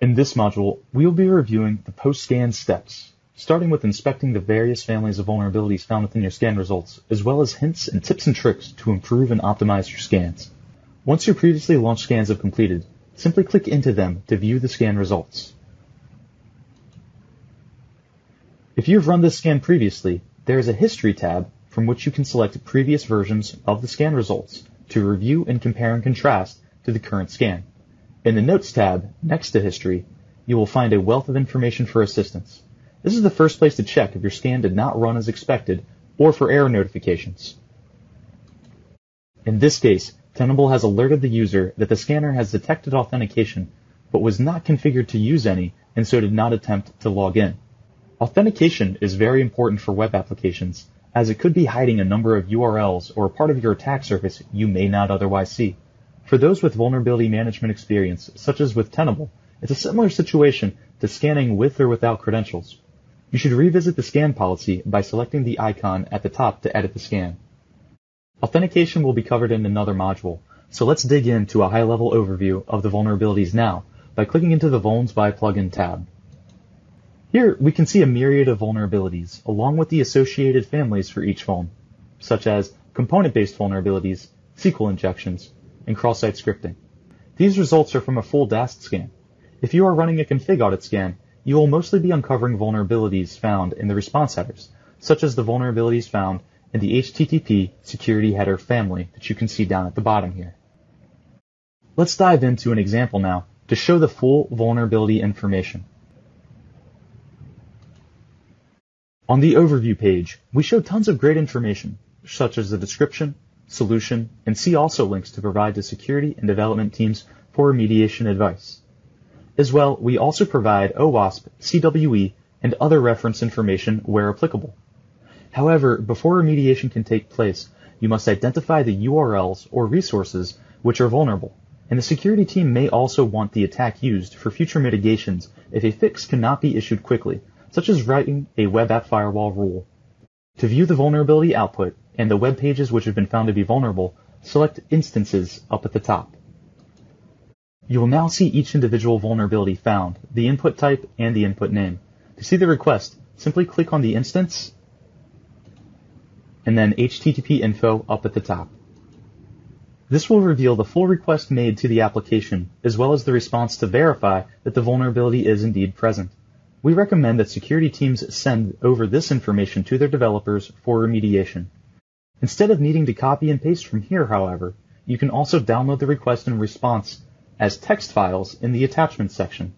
In this module, we will be reviewing the post-scan steps, starting with inspecting the various families of vulnerabilities found within your scan results, as well as hints and tips and tricks to improve and optimize your scans. Once your previously launched scans have completed, simply click into them to view the scan results. If you've run this scan previously, there is a History tab from which you can select previous versions of the scan results to review and compare and contrast to the current scan. In the Notes tab, next to History, you will find a wealth of information for assistance. This is the first place to check if your scan did not run as expected or for error notifications. In this case, Tenable has alerted the user that the scanner has detected authentication but was not configured to use any and so did not attempt to log in. Authentication is very important for web applications, as it could be hiding a number of URLs or a part of your attack surface you may not otherwise see. For those with vulnerability management experience, such as with Tenable, it's a similar situation to scanning with or without credentials. You should revisit the scan policy by selecting the icon at the top to edit the scan. Authentication will be covered in another module, so let's dig into a high-level overview of the vulnerabilities now by clicking into the Vulns by plugin tab. Here, we can see a myriad of vulnerabilities, along with the associated families for each vuln, such as component-based vulnerabilities, SQL injections, and cross-site scripting. These results are from a full DAST scan. If you are running a config audit scan, you will mostly be uncovering vulnerabilities found in the response headers, such as the vulnerabilities found in the HTTP security header family that you can see down at the bottom here. Let's dive into an example now to show the full vulnerability information. On the overview page, we show tons of great information, such as the description, solution, and see also links to provide to security and development teams for remediation advice. As well, we also provide OWASP, CWE, and other reference information where applicable. However, before remediation can take place, you must identify the URLs or resources which are vulnerable, and the security team may also want the attack used for future mitigations if a fix cannot be issued quickly, such as writing a web app firewall rule. To view the vulnerability output and the web pages which have been found to be vulnerable, select Instances up at the top. You will now see each individual vulnerability found, the input type, and the input name. To see the request, simply click on the instance and then HTTP info up at the top. This will reveal the full request made to the application, as well as the response to verify that the vulnerability is indeed present. We recommend that security teams send over this information to their developers for remediation. Instead of needing to copy and paste from here, however, you can also download the request and response as text files in the attachment section,